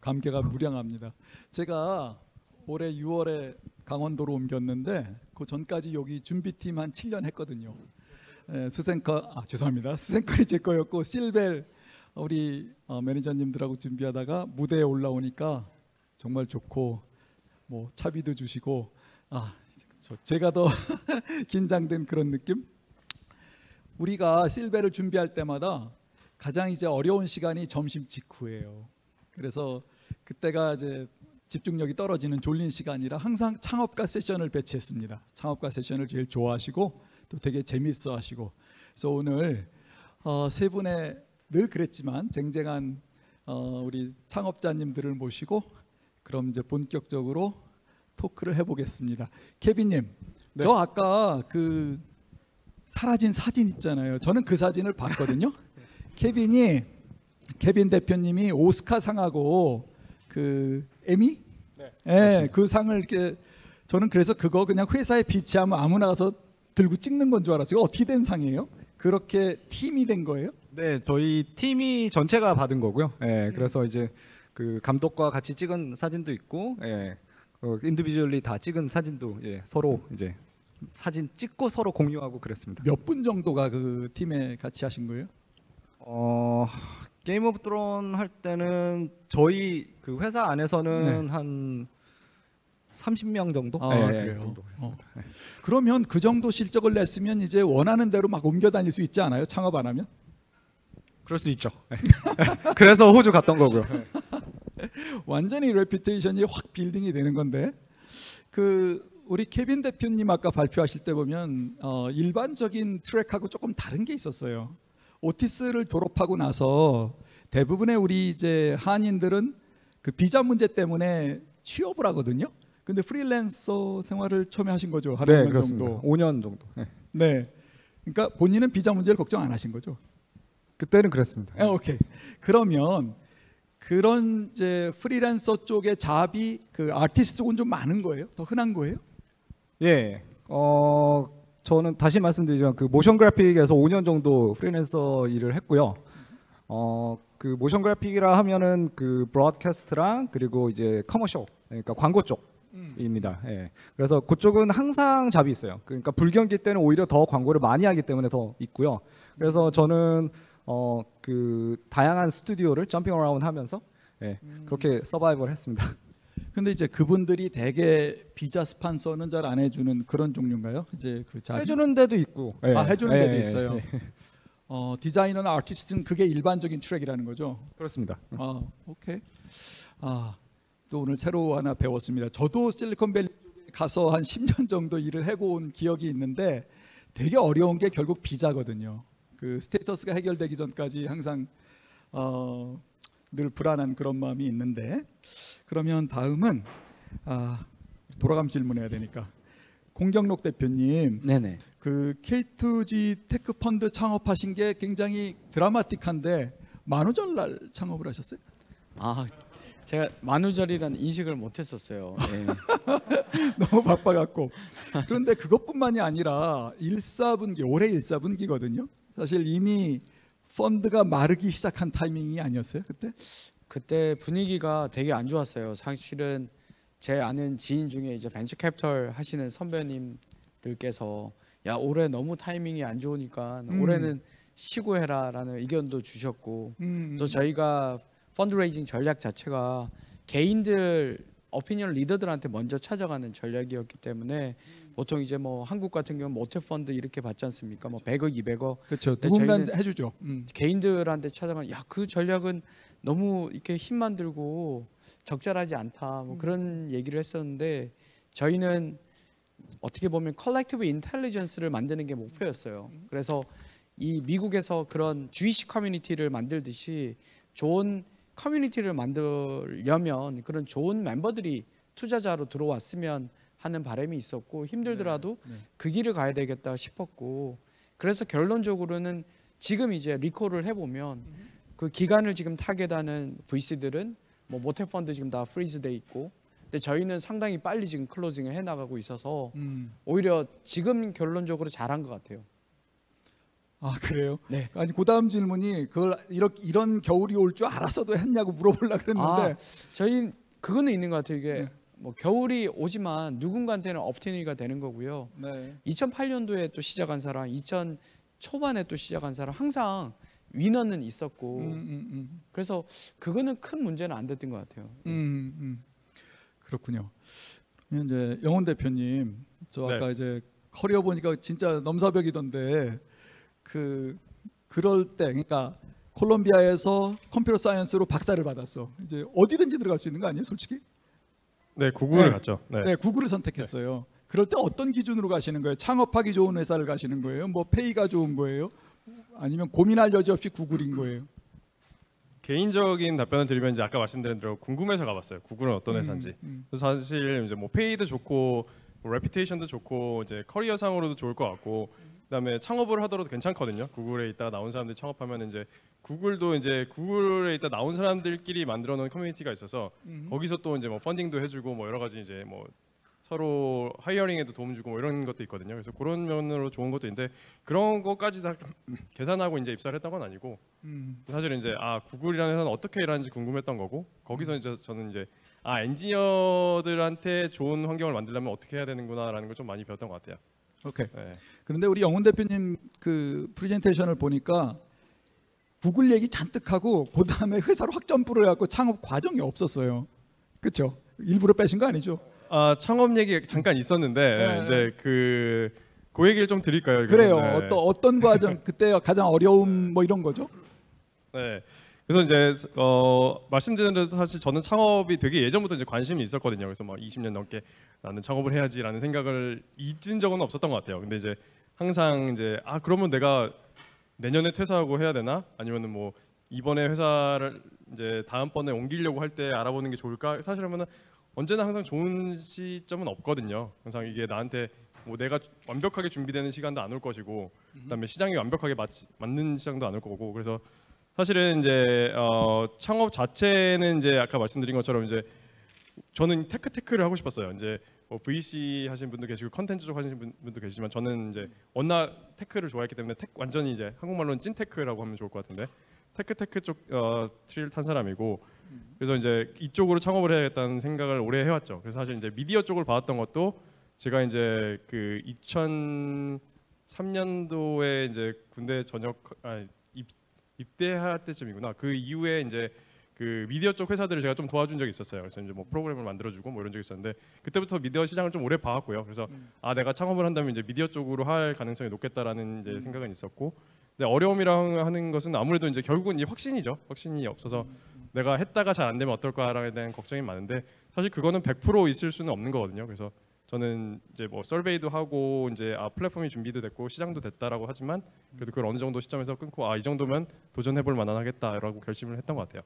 감개가 무량합니다. 제가 올해 6월에 강원도로 옮겼는데 그 전까지 여기 준비팀 한 7년 했거든요. 스생커, 죄송합니다. 스생커이 제 거였고 실벨 우리 매니저님들하고 준비하다가 무대에 올라오니까 정말 좋고 뭐 차비도 주시고 제가 더 긴장된 그런 느낌? 우리가 실벨을 준비할 때마다 가장 이제 어려운 시간이 점심 직후예요. 그래서 그때가 이제 집중력이 떨어지는 졸린 시간이라 항상 창업가 세션을 배치했습니다. 창업가 세션을 제일 좋아하시고 또 되게 재밌어 하시고. 그래서 오늘 세 분의 늘 그랬지만 쟁쟁한 우리 창업자님들을 모시고 그럼 이제 본격적으로 토크를 해보겠습니다. 케빈님, 네. 저 아까 그 사라진 사진 있잖아요. 저는 그 사진을 봤거든요. 케빈 대표님이 오스카 상하고 그 에미, 네, 예, 그 상을 이렇게 저는 그래서 그거 그냥 회사에 비치하면 아무나 가서 들고 찍는 건 줄 알았어요. 어떻게 된 상이에요? 그렇게 팀이 된 거예요? 네, 저희 팀이 전체가 받은 거고요. 예, 그래서 이제 그 감독과 같이 찍은 사진도 있고, 예, 인디비주얼리 다 찍은 사진도 예, 서로 이제 사진 찍고 서로 공유하고 그랬습니다. 몇 분 정도가 그 팀에 같이 하신 거예요? 게임 오브 드론 할 때는 저희 그 회사 안에서는 네. 한 30명 정도? 네, 그 정도 했습니다. 네. 그러면 그 정도 실적을 냈으면 이제 원하는 대로 막 옮겨 다닐 수 있지 않아요? 창업 안 하면? 그럴 수 있죠. 네. 그래서 호주 갔던 거고요. 완전히 레퓨테이션이 확 빌딩이 되는 건데 그 우리 케빈 대표님 아까 발표하실 때 보면 일반적인 트랙하고 조금 다른 게 있었어요. 오티스를 졸업하고 나서 대부분의 우리 이제 한인들은 그 비자 문제 때문에 취업을 하거든요. 근데 프리랜서 생활을 처음에 하신 거죠? 한 5년 정도. 5년 정도. 네. 네. 그러니까 본인은 비자 문제를 걱정 안 하신 거죠? 그때는 그랬습니다. 네, 오케이. 그러면 그런 이제 프리랜서 쪽의 잡이 그 아티스트 쪽은 좀 많은 거예요? 더 흔한 거예요? 예. 저는 다시 말씀드리지만 그 모션 그래픽에서 5년 정도 프리랜서 일을 했고요. 그 모션 그래픽이라 하면은 그 브로드캐스트랑 그리고 이제 커머셜, 그러니까 광고 쪽입니다. 예. 그래서 그쪽은 항상 잡이 있어요. 그러니까 불경기 때는 오히려 더 광고를 많이 하기 때문에 더 있고요. 그래서 저는 그 다양한 스튜디오를 점핑 어라운드 하면서 예. 그렇게 서바이벌 했습니다. 근데 이제 그분들이 대개 비자 스폰서는 잘 안 해주는 그런 종류인가요? 이제 그 해주는 데도 있고, 네. 해주는 데도 네. 있어요. 네. 디자이너나 아티스트는 그게 일반적인 트랙이라는 거죠. 그렇습니다. 오케이. 또 오늘 새로 하나 배웠습니다. 저도 실리콘밸리 가서 한 10년 정도 일을 해고 온 기억이 있는데 되게 어려운 게 결국 비자거든요. 그 스테이터스가 해결되기 전까지 항상 늘 불안한 그런 마음이 있는데. 그러면 다음은 돌아가면 질문해야 되니까 공경록 대표님, 네네. 그 K2G 테크 펀드 창업하신 게 굉장히 드라마틱한데 만우절 날 창업을 하셨어요? 제가 만우절이라는 인식을 못했었어요. 네. 너무 바빠갖고. 그런데 그것뿐만이 아니라 1사분기, 올해 1사분기거든요. 사실 이미 펀드가 마르기 시작한 타이밍이 아니었어요 그때? 그때 분위기가 되게 안 좋았어요. 사실은 제 아는 지인 중에 이제 벤처 캐피털 하시는 선배님들께서 야 올해 너무 타이밍이 안 좋으니까 올해는 쉬고 해라라는 의견도 주셨고 또 저희가 펀드레이징 전략 자체가 개인들 오피니언 리더들한테 먼저 찾아가는 전략이었기 때문에 보통 이제 뭐 한국 같은 경우 모태 펀드 이렇게 받지 않습니까? 뭐 100억, 200억. 그렇죠. 누군가한테 해주죠. 개인들한테 찾아가면 야 그 전략은 너무 이렇게 힘만 들고 적절하지 않다 뭐 그런 얘기를 했었는데 저희는 어떻게 보면 컬렉티브 인텔리전스를 만드는 게 목표였어요. 그래서 이 미국에서 그런 주의식 커뮤니티를 만들듯이 좋은 커뮤니티를 만들려면 그런 좋은 멤버들이 투자자로 들어왔으면 하는 바람이 있었고 힘들더라도 네, 네. 그 길을 가야 되겠다 싶었고 그래서 결론적으로는 지금 이제 리콜을 해보면 그 기간을 지금 타겟하는 VC들은 뭐 모태 펀드 지금 다 프리즈돼 있고 근데 저희는 상당히 빨리 지금 클로징을 해나가고 있어서 오히려 지금 결론적으로 잘한 것 같아요. 아 그래요? 네. 아니 그다음 질문이 그걸 이런 겨울이 올 줄 알았어도 했냐고 물어보려고 그랬는데 저희 그거는 있는 것 같아요. 이게 네. 뭐 겨울이 오지만 누군가한테는 업티니가 되는 거고요. 네. 2008년도에 또 시작한 사람, 2000 초반에 또 시작한 사람 항상 위너는 있었고 그래서 그거는 큰 문제는 안 됐던 것 같아요. 그렇군요. 이제 영훈 대표님 저 아까 네. 이제 커리어 보니까 진짜 넘사벽이던데 그럴 때 그러니까 콜롬비아에서 컴퓨터 사이언스로 박사를 받았어. 이제 어디든지 들어갈 수 있는 거 아니에요, 솔직히? 네, 구글을 네. 갔죠. 네. 네, 구글을 선택했어요. 네. 그럴 때 어떤 기준으로 가시는 거예요? 창업하기 좋은 회사를 가시는 거예요? 뭐 페이가 좋은 거예요? 아니면 고민할 여지 없이 구글인 거예요? 개인적인 답변을 드리면 이제 아까 말씀드린 대로 궁금해서 가봤어요. 구글은 어떤 회사인지. 그래서 사실 이제 뭐 페이도 좋고, 뭐 레피테이션도 좋고, 이제 커리어상으로도 좋을 것 같고, 그다음에 창업을 하더라도 괜찮거든요. 구글에 있다 나온 사람들이 창업하면 이제 구글도 이제 구글에 있다 나온 사람들끼리 만들어놓은 커뮤니티가 있어서 거기서 또 이제 뭐 펀딩도 해주고 뭐 여러 가지 이제 뭐 서로 하이어링에도 도움 주고 뭐 이런 것도 있거든요. 그래서 그런 면으로 좋은 것도 있는데 그런 것까지 다 계산하고 이제 입사를 했던 건 아니고 사실 이제 아 구글이라는 회사는 어떻게 일하는지 궁금했던 거고 거기서 이제 저는 이제 아 엔지니어들한테 좋은 환경을 만들려면 어떻게 해야 되는구나라는 걸 좀 많이 배웠던 것 같아요. 오케이. 네. 그런데 우리 영훈 대표님 그 프레젠테이션을 보니까 구글 얘기 잔뜩 하고 그 다음에 회사로 확 점프를 해갖고 창업 과정이 없었어요. 그렇죠? 일부러 빼신 거 아니죠? 아 창업 얘기 잠깐 있었는데 네. 이제 그 얘기를 좀 드릴까요? 그래요. 네. 어떤 과정 그때 가장 어려움 뭐 이런 거죠? 네. 그래서 이제 말씀드린 대로 사실 저는 창업이 되게 예전부터 이제 관심이 있었거든요. 그래서 막 20년 넘게 나는 창업을 해야지라는 생각을 잊은 적은 없었던 것 같아요. 근데 이제 항상 이제 아 그러면 내가 내년에 퇴사하고 해야 되나? 아니면은 뭐 이번에 회사를 이제 다음번에 옮기려고 할 때 알아보는 게 좋을까? 사실 하면은 언제나 항상 좋은 시점은 없거든요. 항상 이게 나한테 뭐 내가 완벽하게 준비되는 시간도 안 올 것이고 그다음에 시장이 완벽하게 맞는 시장도 안 올 거고 그래서 사실은 이제 창업 자체는 이제 아까 말씀드린 것처럼 이제 저는 테크를 하고 싶었어요. 이제 뭐 VC 하신 분도 계시고 컨텐츠 쪽 하신 분도 계시지만 저는 이제 워낙 테크를 좋아했기 때문에 완전히 이제 한국말로는 찐 테크라고 하면 좋을 것 같은데 테크 쪽 트리를 탄 사람이고 그래서 이제 이쪽으로 창업을 해야겠다는 생각을 오래 해왔죠. 그래서 사실 이제 미디어 쪽을 봐왔던 것도 제가 이제 그 2003년도에 이제 군대 입대할 때쯤이구나. 그 이후에 이제 그 미디어 쪽 회사들을 제가 좀 도와준 적이 있었어요. 그래서 이제 뭐 프로그램을 만들어주고 뭐 이런 적이 있었는데 그때부터 미디어 시장을 좀 오래 봐왔고요. 그래서 아 내가 창업을 한다면 이제 미디어 쪽으로 할 가능성이 높겠다라는 이제 생각은 있었고, 근데 어려움이랑 하는 것은 아무래도 이제 결국은 이제 확신이죠. 확신이 없어서 내가 했다가 잘 안 되면 어떨까라는 대한 걱정이 많은데 사실 그거는 100% 있을 수는 없는 거거든요. 그래서 저는 이제 뭐 서베이도 하고 이제 아 플랫폼이 준비도 됐고 시장도 됐다라고 하지만 그래도 그걸 어느 정도 시점에서 끊고 아 이 정도면 도전해볼 만하겠다라고 결심을 했던 것 같아요.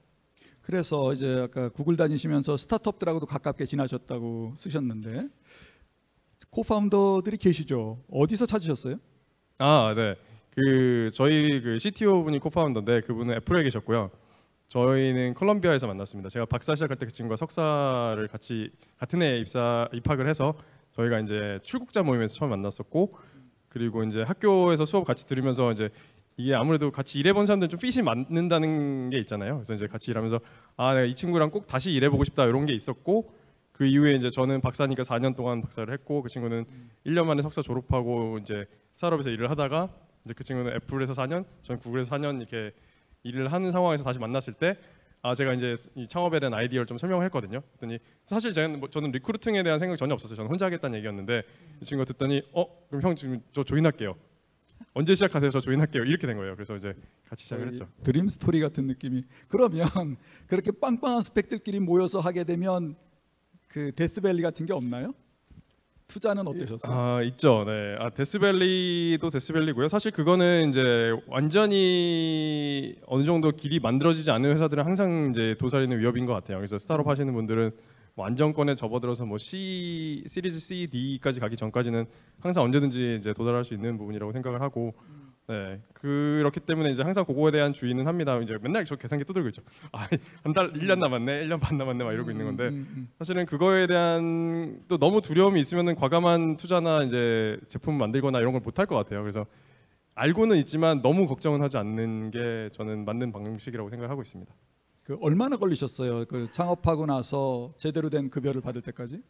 그래서 이제 아까 구글 다니시면서 스타트업들하고도 가깝게 지나셨다고 쓰셨는데 코파운더들이 계시죠? 어디서 찾으셨어요? 아 네, 그 저희 그 CTO 분이 코파운더인데 그분은 애플에 계셨고요. 저희는 콜롬비아에서 만났습니다. 제가 박사 시작할 때 그 친구가 석사를 같이 같은 해에 입학을 해서 저희가 이제 출국자 모임에서 처음 만났었고, 그리고 이제 학교에서 수업 같이 들으면서 이제 이게 아무래도 같이 일해본 사람들은 좀 핏이 맞는다는 게 있잖아요. 그래서 이제 같이 일하면서 아 내가 이 친구랑 꼭 다시 일해보고 싶다 이런 게 있었고, 그 이후에 이제 저는 박사니까 4년 동안 박사를 했고 그 친구는 1년 만에 석사 졸업하고 이제 스타트업에서 일을 하다가 이제 그 친구는 애플에서 4년, 저는 구글에서 4년 이렇게 일을 하는 상황에서 다시 만났을 때 아 제가 이제 이 창업에 대한 아이디어를 좀 설명을 했거든요. 그랬더니 사실 저는 리크루팅에 대한 생각 전혀 없었어요. 저는 혼자 하겠다는 얘기였는데 이 친구가 듣더니 그럼 형 지금 저 조인할게요. 언제 시작하세요? 저 조인할게요. 이렇게 된 거예요. 그래서 이제 같이 시작을 했죠. 드림 스토리 같은 느낌이. 그러면 그렇게 빵빵한 스펙들끼리 모여서 하게 되면 그 데스밸리 같은 게 없나요? 투자는 어떠셨어요? 아 있죠. 네. 아 데스밸리도 데스밸리고요. 사실 그거는 이제 완전히 어느 정도 길이 만들어지지 않은 회사들은 항상 이제 도사리는 위협인 것 같아요. 그래서 스타트업 하시는 분들은 뭐 안정권에 접어들어서 뭐 시리즈 C, D까지 가기 전까지는 항상 언제든지 이제 도달할 수 있는 부분이라고 생각을 하고, 네 그렇기 때문에 이제 항상 그거에 대한 주의는 합니다. 이제 맨날 저 계산기 두들고 있죠. 아 한 달 1년 남았네, 1년 반 남았네 막 이러고 있는 건데 사실은 그거에 대한 또 너무 두려움이 있으면은 과감한 투자나 이제 제품 만들거나 이런 걸 못할 것 같아요. 그래서 알고는 있지만 너무 걱정은 하지 않는 게 저는 맞는 방식이라고 생각하고 있습니다. 그 얼마나 걸리셨어요? 그 창업하고 나서 제대로 된 급여를 받을 때까지?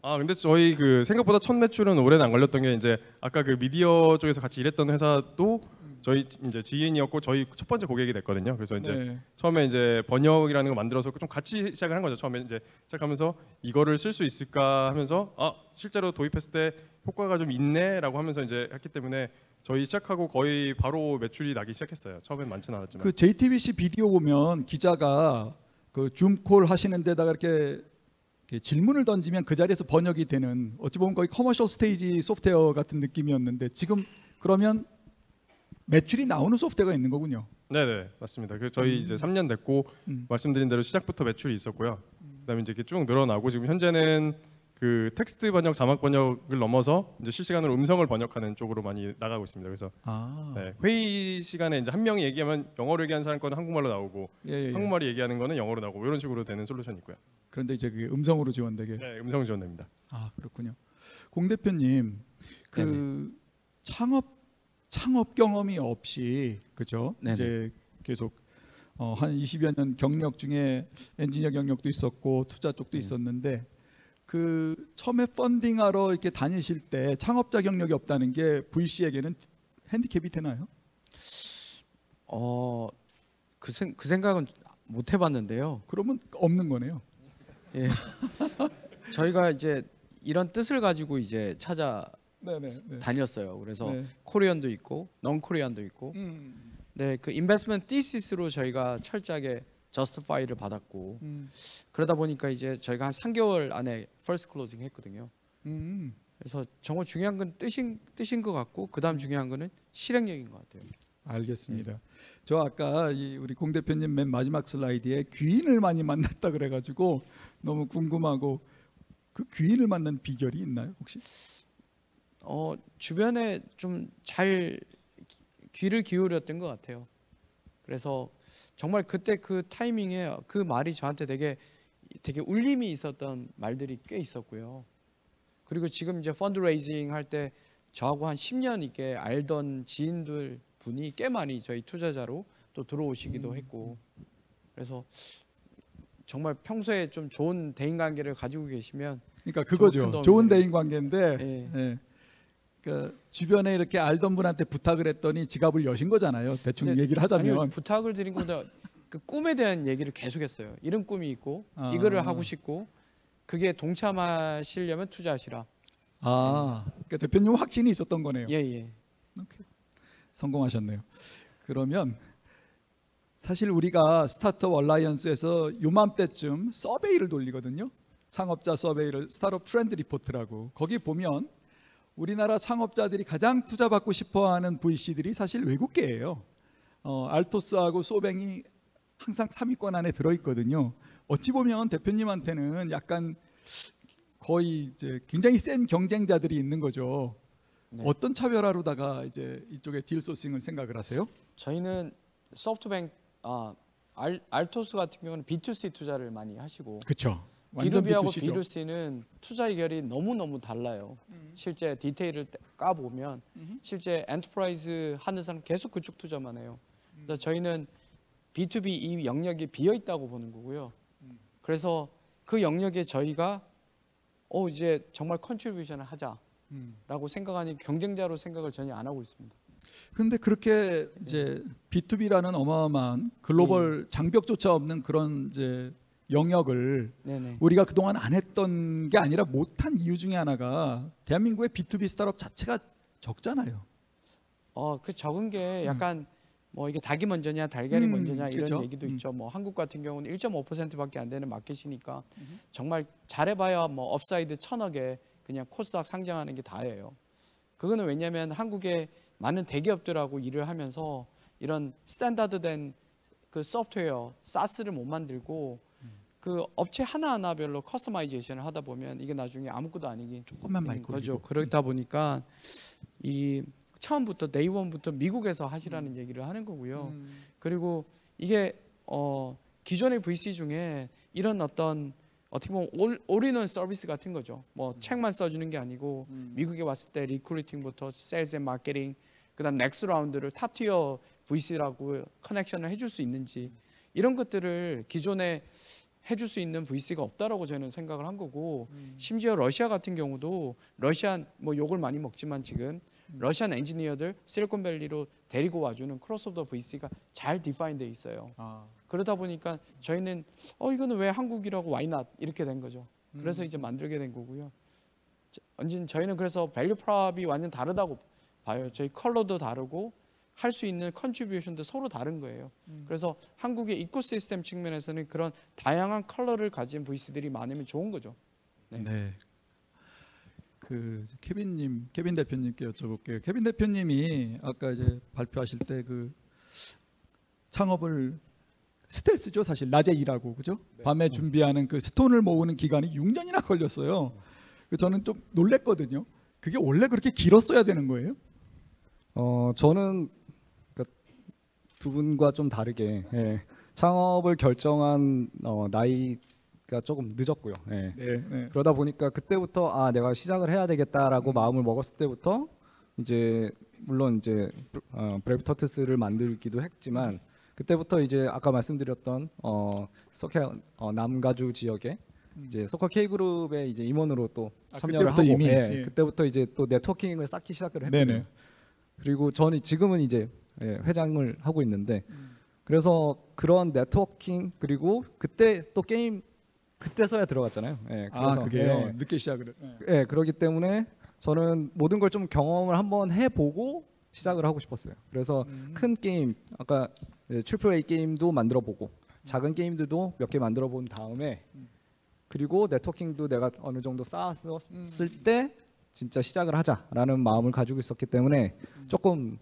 아 근데 저희 그 생각보다 첫 매출은 오래는 안 걸렸던 게 이제 아까 그 미디어 쪽에서 같이 일했던 회사도 저희 이제 지인이었고 저희 첫 번째 고객이 됐거든요. 그래서 이제 네. 처음에 이제 번역이라는 걸 만들어서 좀 같이 시작을 한 거죠. 처음에 이제 시작하면서 이거를 쓸 수 있을까 하면서 아 실제로 도입했을 때 효과가 좀 있네라고 하면서 이제 했기 때문에 저희 시작하고 거의 바로 매출이 나기 시작했어요. 처음엔 많지는 않았지만. 그 JTBC 비디오 보면 기자가 그 줌콜 하시는 데다가 이렇게 질문을 던지면 그 자리에서 번역이 되는 어찌 보면 거의 커머셜 스테이지 소프트웨어 같은 느낌이었는데 지금 그러면 매출이 나오는 소프트웨어가 있는 거군요. 네네 맞습니다. 그 저희 이제 3년 됐고 말씀드린 대로 시작부터 매출이 있었고요. 그다음에 이제 이렇게 쭉 늘어나고 지금 현재는 그 텍스트 번역, 자막 번역을 넘어서 이제 실시간으로 음성을 번역하는 쪽으로 많이 나가고 있습니다. 그래서 네, 회의 시간에 이제 한 명이 얘기하면 영어로 얘기하는 사람 거는 한국말로 나오고 예, 한국말이 얘기하는 거는 영어로 나오고 이런 식으로 되는 솔루션이 있고요. 그런데 이제 그게 음성으로 지원되게? 네, 음성 지원됩니다. 아 그렇군요. 공 대표님, 그 네네. 창업 경험이 없이 그죠? 이제 계속 한 20여 년 경력 중에 엔지니어 경력도 있었고 투자 쪽도 있었는데. 그 처음에 펀딩하러 이렇게 다니실 때 창업자 경력이 없다는 게 VC에게는 핸디캡이 되나요? 그 생각은 못 해봤는데요. 그러면 없는 거네요. 예. 저희가 이제 이런 뜻을 가지고 이제 찾아 다녔어요. 그래서 코리안도 있고 넌 코리안도 있고. 네, 그 인베스트먼트 디시스로 저희가 철저하게 저스티파이를 받았고 그러다 보니까 이제 저희가 한 3개월 안에 퍼스트 클로징 했거든요. 그래서 정말 중요한 건 뜻인 것 같고 그다음 중요한 거는 실행력인 것 같아요. 알겠습니다. 네. 저 아까 우리 공 대표님 맨 마지막 슬라이드에 귀인을 많이 만났다 그래가지고 너무 궁금하고 그 귀인을 만난 비결이 있나요 혹시? 주변에 좀 잘 귀를 기울였던 것 같아요. 그래서 정말 그때 그 타이밍에 그 말이 저한테 되게 울림이 있었던 말들이 꽤 있었고요. 그리고 지금 이제 펀드레이징 할 때 저하고 한 10년 이렇게 알던 지인들 분이 꽤 많이 저희 투자자로 또 들어오시기도 했고 그래서 정말 평소에 좀 좋은 대인관계를 가지고 계시면 그러니까 그거죠. 좋은 대인관계인데 예. 그러니까 주변에 이렇게 알던 분한테 부탁을 했더니 지갑을 여신 거잖아요. 대충 얘기를 하자면. 아니요, 부탁을 드린 건데 그 꿈에 대한 얘기를 계속했어요. 이런 꿈이 있고 이거를 하고 싶고 그게 동참하시려면 투자하시라. 아, 그러니까 대표님 확신이 있었던 거네요. 예. 오케이. 성공하셨네요. 그러면 사실 우리가 스타트업 얼라이언스에서 요맘때쯤 서베이를 돌리거든요. 창업자 서베이를 스타트업 트렌드 리포트라고. 거기 보면 우리나라 창업자들이 가장 투자받고 싶어하는 VC들이 사실 외국계예요. 알토스하고 소뱅이 항상 3위권 안에 들어있거든요. 어찌 보면 대표님한테는 약간 거의 이제 굉장히 센 경쟁자들이 있는 거죠. 네. 어떤 차별화로다가 이제 이쪽에 딜 소싱을 생각을 하세요? 저희는 소프트뱅크, 알토스 같은 경우는 B2C 투자를 많이 하시고. 그렇죠. B2B하고 B2C는 투자 의결이 너무너무 달라요. 실제 디테일을 까보면 실제 엔터프라이즈 하는 사람 계속 그쪽 투자만 해요. 그래서 저희는 B2B 이 영역이 비어있다고 보는 거고요. 그래서 그 영역에 저희가 이제 정말 컨트리뷰션을 하자라고 생각하니 경쟁자로 생각을 전혀 안 하고 있습니다. 근데 그렇게 이제 B2B라는 어마어마한 글로벌 장벽조차 없는 그런 이제 영역을 우리가 그동안 안 했던 게 아니라 못한 이유 중에 하나가 대한민국의 B2B 스타트업 자체가 적잖아요. 그 적은 게 약간 뭐 이게 닭이 먼저냐 달걀이 먼저냐 이런 그렇죠? 얘기도 있죠. 뭐 한국 같은 경우는 1.5%밖에 안 되는 마켓이니까 정말 잘해봐야 뭐 업사이드 1,000억에 그냥 코스닥 상장하는 게 다예요. 그거는 왜냐하면 한국의 많은 대기업들하고 일을 하면서 이런 스탠다드된 그 소프트웨어 사스를 못 만들고 그 업체 하나하나별로 커스터마이제이션을 하다 보면 이게 나중에 아무것도 아니긴 조금만 많이 거죠. 그러다 보니까 이 처음부터 데이원부터 미국에서 하시라는 얘기를 하는 거고요. 그리고 이게 기존의 VC 중에 이런 어떤 어떻게 보면 올인원 서비스 같은 거죠. 뭐 책만 써주는 게 아니고 미국에 왔을 때 리크루팅부터 세일즈 앤 마케팅 그다음 넥스 라운드를 탑티어 VC라고 커넥션을 해줄 수 있는지, 이런 것들을 기존에 해줄 수 있는 VC가 없다라고 저는 생각을 한 거고, 심지어 러시아 같은 경우도 러시안 뭐 욕을 많이 먹지만 지금 러시안 엔지니어들 실리콘밸리로 데리고 와주는 크로스오버 VC가 잘 디파인돼 있어요. 아. 그러다 보니까 저희는 이거는 왜 한국이라고 why not 이렇게 된 거죠. 그래서 이제 만들게 된 거고요. 저희는 그래서 밸류 프랍이 완전 다르다고 봐요. 저희 컬러도 다르고 할 수 있는 컨트리뷰션도 서로 다른 거예요. 그래서 한국의 이코시스템 측면에서는 그런 다양한 컬러를 가진 VC들이 많으면 좋은 거죠. 네. 네. 그 케빈 대표님께 여쭤볼게요. 케빈 대표님이 아까 이제 발표하실 때 그 창업을 스텔스죠, 사실 낮에 일하고, 그죠? 네. 밤에 준비하는 그 스톤을 모으는 기간이 6년이나 걸렸어요. 저는 좀 놀랬거든요. 그게 원래 그렇게 길었어야 되는 거예요? 저는 두 분과 좀 다르게 창업을 결정한 나이가 조금 늦었고요. 네. 그러다 보니까 그때부터 내가 시작을 해야 되겠다라고 마음을 먹었을 때부터 이제 물론 이제 브레비터트스를 만들기도 했지만 그때부터 이제 아까 말씀드렸던 남가주 지역에 이제 소카 K그룹의 이제 임원으로 또 참여를 그때부터 하고 그때부터 이제 또 네트워킹을 쌓기 시작을 했거든요. 네네. 그리고 저는 지금은 이제 회장을 하고 있는데 그래서 그런 네트워킹, 그리고 그때 또 게임 그때서야 들어갔잖아요. 그래서 그게요. 늦게 시작을. 그러기 때문에 저는 모든 걸 좀 경험을 한번 해보고 시작을 하고 싶었어요. 그래서 큰 게임, 아까 AAA 게임도 만들어보고 작은 게임들도 몇 개 만들어본 다음에 그리고 네트워킹도 내가 어느 정도 쌓았을 때 진짜 시작을 하자라는 마음을 가지고 있었기 때문에 조금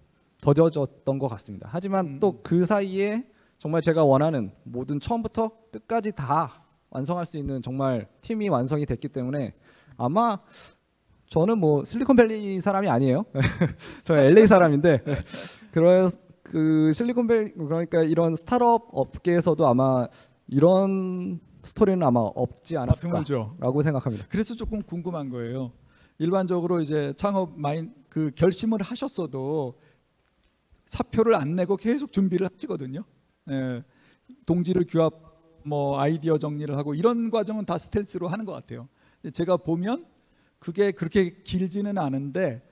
더뎌졌던 것 같습니다. 하지만 또 그 사이에 정말 제가 원하는 모든 처음부터 끝까지 다 완성할 수 있는 정말 팀이 완성이 됐기 때문에 아마 저는 뭐 실리콘밸리 사람이 아니에요. 저는 LA 사람인데 그래서 그 실리콘밸리, 그러니까 이런 스타트업 업계에서도 아마 이런 스토리는 아마 없지 않았을까라고 생각합니다. 그래서 조금 궁금한 거예요. 일반적으로 이제 창업 그 결심을 하셨어도 사표를 안 내고 계속 준비를 하시거든요. 동지를 규합, 뭐 아이디어 정리를 하고 이런 과정은 다 스텔스로 하는 것 같아요. 제가 보면 그게 그렇게 길지는 않은데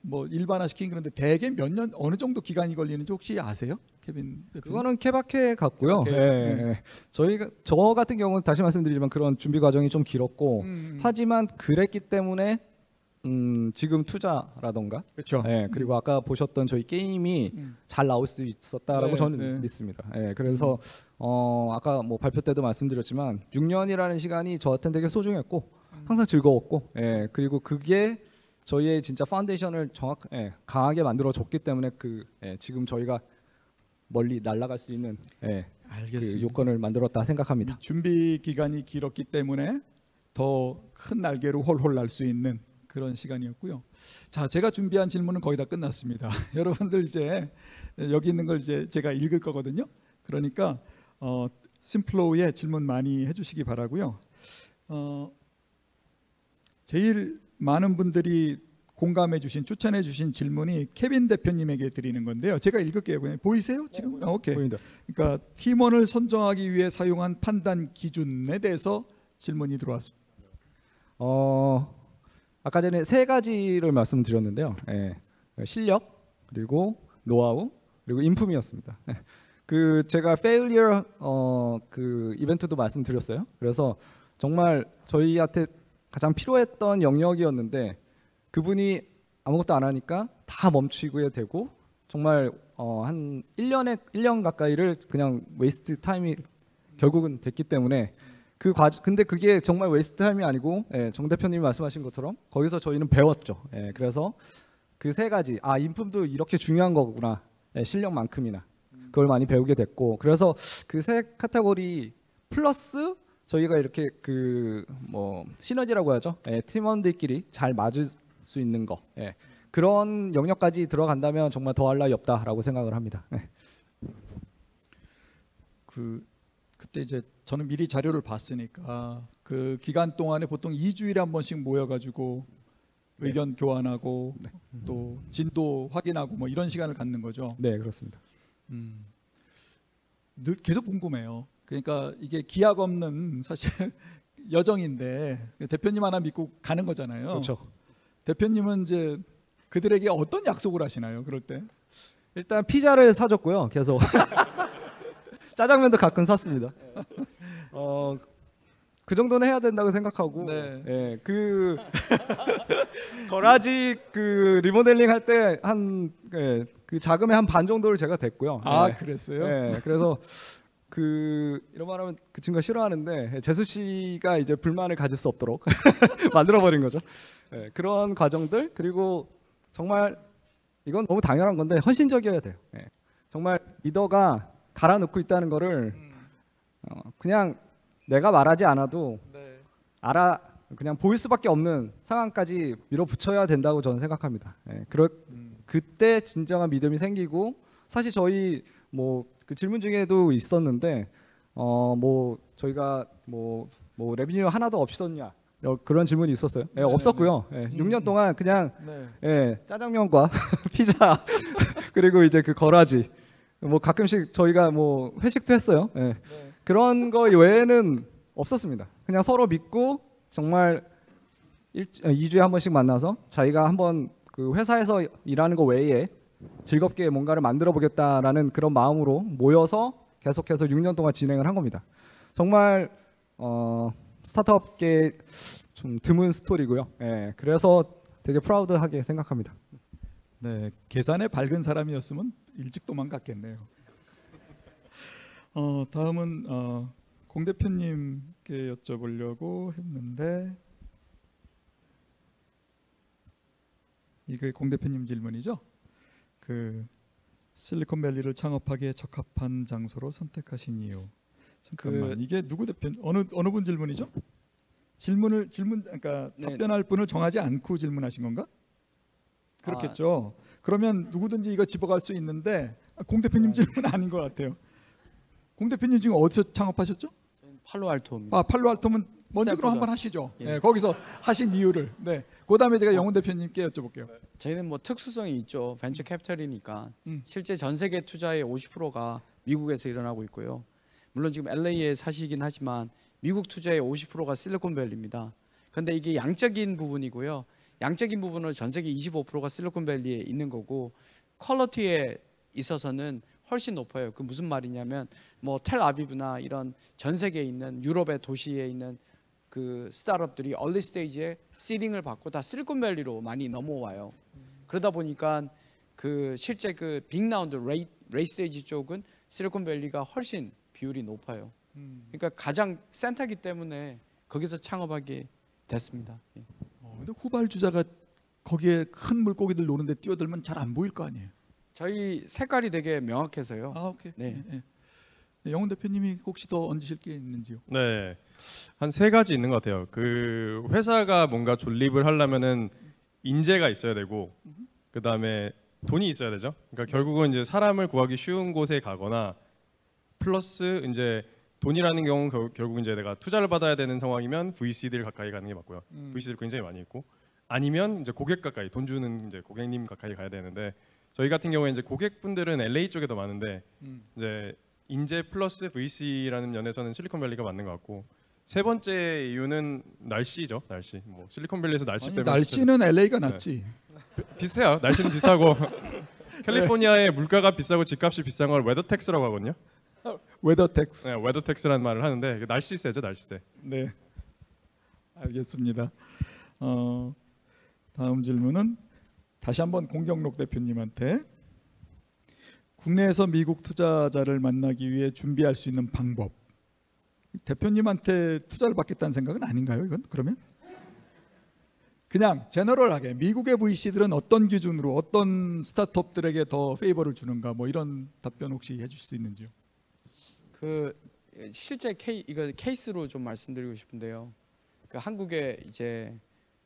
뭐 일반화시킨 그런데 대개 몇 년 어느 정도 기간이 걸리는지 혹시 아세요? 그거는 케바케 같고요. 저 같은 경우는 다시 말씀드리지만 그런 준비 과정이 좀 길었고 하지만 그랬기 때문에 지금 투자라던가 그리고 아까 보셨던 저희 게임이 잘 나올 수 있었다라고 저는 믿습니다. 그래서 아까 뭐 발표 때도 말씀드렸지만 6년이라는 시간이 저한테는 되게 소중했고 항상 즐거웠고 그리고 그게 저희의 진짜 파운데이션을 강하게 만들어줬기 때문에 지금 저희가 멀리 날아갈 수 있는 그 요건을 만들었다 생각합니다. 준비 기간이 길었기 때문에 더 큰 날개로 홀홀 날 수 있는 그런 시간이었고요. 자, 제가 준비한 질문은 거의 다 끝났습니다. 여러분들 이제 여기 있는 걸 이제 제가 읽을 거거든요. 그러니까 심플로우에 질문 많이 해주시기 바라고요. 제일 많은 분들이 공감해 주신, 추천해 주신 질문이 케빈 대표님에게 드리는 건데요. 제가 읽을게요. 그냥 보이세요? 지금? 오케이. 보인다. 그러니까 팀원을 선정하기 위해 사용한 판단 기준에 대해서 질문이 들어왔습니다. 아까 전에 세 가지를 말씀드렸는데요. 실력, 그리고 노하우, 그리고 인품이었습니다. 그 제가 failure 그 이벤트도 말씀드렸어요. 그래서 정말 저희한테 가장 필요했던 영역이었는데 그분이 아무것도 안 하니까 다 멈추게 되고 정말 한 1년 가까이를 그냥 웨이스트 타임이 결국은 됐기 때문에 근데 그게 정말 웨이스트 타임이 아니고 정 대표님이 말씀하신 것처럼 거기서 저희는 배웠죠. 그래서 그 세 가지 인품도 이렇게 중요한 거구나, 실력만큼이나 그걸 많이 배우게 됐고, 그래서 그 세 카테고리 플러스 저희가 이렇게 그 뭐 시너지라고 하죠. 팀원들끼리 잘 맞을 수 있는 거, 그런 영역까지 들어간다면 정말 더할 나위 없다라고 생각을 합니다. 그때 이제 저는 미리 자료를 봤으니까 그 기간 동안에 보통 2주일에 한 번씩 모여가지고 의견 교환하고 네. 또 진도 확인하고 뭐 이런 시간을 갖는 거죠. 네, 그렇습니다. 늘 계속 궁금해요. 그러니까 이게 기약 없는 사실 여정인데 대표님 하나 믿고 가는 거잖아요. 그렇죠. 대표님은 이제 그들에게 어떤 약속을 하시나요? 그럴 때? 일단 피자를 사줬고요. 계속 짜장면도 가끔 샀습니다. 그 정도는 해야 된다고 생각하고, 네. 예, 그 거라지 그 리모델링 할 때 한 그 자금의 한 반 정도를 제가 댔고요. 아, 예. 그랬어요? 예, 그래서 그 이런 말하면 그 친구가 싫어하는데 재수 씨가 이제 불만을 가질 수 없도록 만들어 버린 거죠. 예, 그런 과정들 그리고 정말 이건 너무 당연한 건데 헌신적이어야 돼요. 예, 정말 리더가 갈아놓고 있다는 거를 그냥 내가 말하지 않아도 네. 그냥 보일 수밖에 없는 상황까지 밀어붙여야 된다고 저는 생각합니다. 예, 그때 진정한 믿음이 생기고 사실 저희 뭐 그 질문 중에도 있었는데 뭐 저희가 뭐 레비뉴 하나도 없었냐 그런 질문이 있었어요. 예, 네, 없었고요. 네. 예, 6년 동안 그냥 네. 예, 짜장면과 피자 그리고 이제 그 거라지 뭐 가끔씩 저희가 뭐 회식도 했어요. 예. 네. 그런 거 외에는 없었습니다. 그냥 서로 믿고 정말 2주에 한 번씩 만나서 자기가 한번 그 회사에서 일하는 거 외에 즐겁게 뭔가를 만들어 보겠다라는 그런 마음으로 모여서 계속해서 6년 동안 진행을 한 겁니다. 정말 스타트업계의 좀 드문 스토리고요. 예, 그래서 되게 프라우드하게 생각합니다. 네, 계산에 밝은 사람이었으면 일찍 도망갔겠네요. 다음은 공 대표님께 여쭤보려고 했는데 이게 공 대표님 질문이죠. 그 실리콘밸리를 창업하기에 적합한 장소로 선택하신 이유. 잠깐만 이게 누구 대표 어느 분 질문이죠? 그러니까 네네. 답변할 분을 정하지 않고 질문하신 건가? 그렇겠죠. 그러면 누구든지 이거 집어갈 수 있는데 공 대표님 질문 아닌 것 같아요. 공 대표님 지금 어디서 창업하셨죠? 팔로알토입니다. 아, 팔로알토면 먼저 그럼 한번 하시죠. 예. 네, 거기서 하신 이유를. 네, 그다음에 제가 영훈 대표님께 여쭤볼게요. 저희는 뭐 특수성이 있죠. 벤처 캐피털이니까 실제 전 세계 투자의 50%가 미국에서 일어나고 있고요. 물론 지금 LA에 사시긴 하지만 미국 투자의 50%가 실리콘밸리입니다. 그런데 이게 양적인 부분이고요. 양적인 부분은 전 세계 25%가 실리콘밸리에 있는 거고 퀄리티에 있어서는 훨씬 높아요. 그 무슨 말이냐면 뭐 텔아비브나 이런 전 세계에 있는 유럽의 도시에 있는 그 스타트업들이 얼리 스테이지에 시딩을 받고 다 실리콘밸리로 많이 넘어와요. 그러다 보니까 그 실제 그 빅라운드 레이 스테이지 쪽은 실리콘밸리가 훨씬 비율이 높아요. 그러니까 가장 센터기 때문에 거기서 창업하게 됐습니다. 예. 근데 후발주자가 거기에 큰 물고기들 노는데 뛰어들면 잘 안 보일 거 아니에요. 저희 색깔이 되게 명확해서요. 아, 오케이. 네. 네. 네, 영훈 대표님이 혹시 더 얹으실 게 있는지요? 네, 한 세 가지 있는 것 같아요. 그 회사가 뭔가 존립을 하려면은 인재가 있어야 되고, 그 다음에 돈이 있어야 되죠. 그러니까 결국은 이제 사람을 구하기 쉬운 곳에 가거나, 플러스 이제 돈이라는 경우는 결국 이제 내가 투자를 받아야 되는 상황이면 VC들 가까이 가는 게 맞고요. VC들 굉장히 많이 있고, 아니면 이제 고객 가까이 돈 주는 이제 고객님 가까이 가야 되는데. 저희 같은 경우에 이제 고객분들은 LA 쪽에 더 많은데 이제 인재 플러스 VC라는 면에서는 실리콘밸리가 맞는 것 같고 세 번째 이유는 날씨죠. 날씨. 뭐 실리콘밸리에서 날씨 때문에 날씨는 LA가 낫지. 네. 비슷해요. 날씨는 비슷하고 캘리포니아의 물가가 비싸고 집값이 비싼 걸 웨더텍스라고 하거든요. 웨더텍스. 네, 웨더텍스라는 말을 하는데 날씨세죠. 날씨세. 네. 알겠습니다. 다음 질문은. 다시 한번 공경록 대표님한테 국내에서 미국 투자자를 만나기 위해 준비할 수 있는 방법. 대표님한테 투자를 받겠다는 생각은 아닌가요? 이건 그러면 그냥 제너럴하게 미국의 VC들은 어떤 기준으로 어떤 스타트업들에게 더 페이버를 주는가 뭐 이런 답변 혹시 해줄 수 있는지요? 그 실제 이거 케이스로 좀 말씀드리고 싶은데요. 그 한국의 이제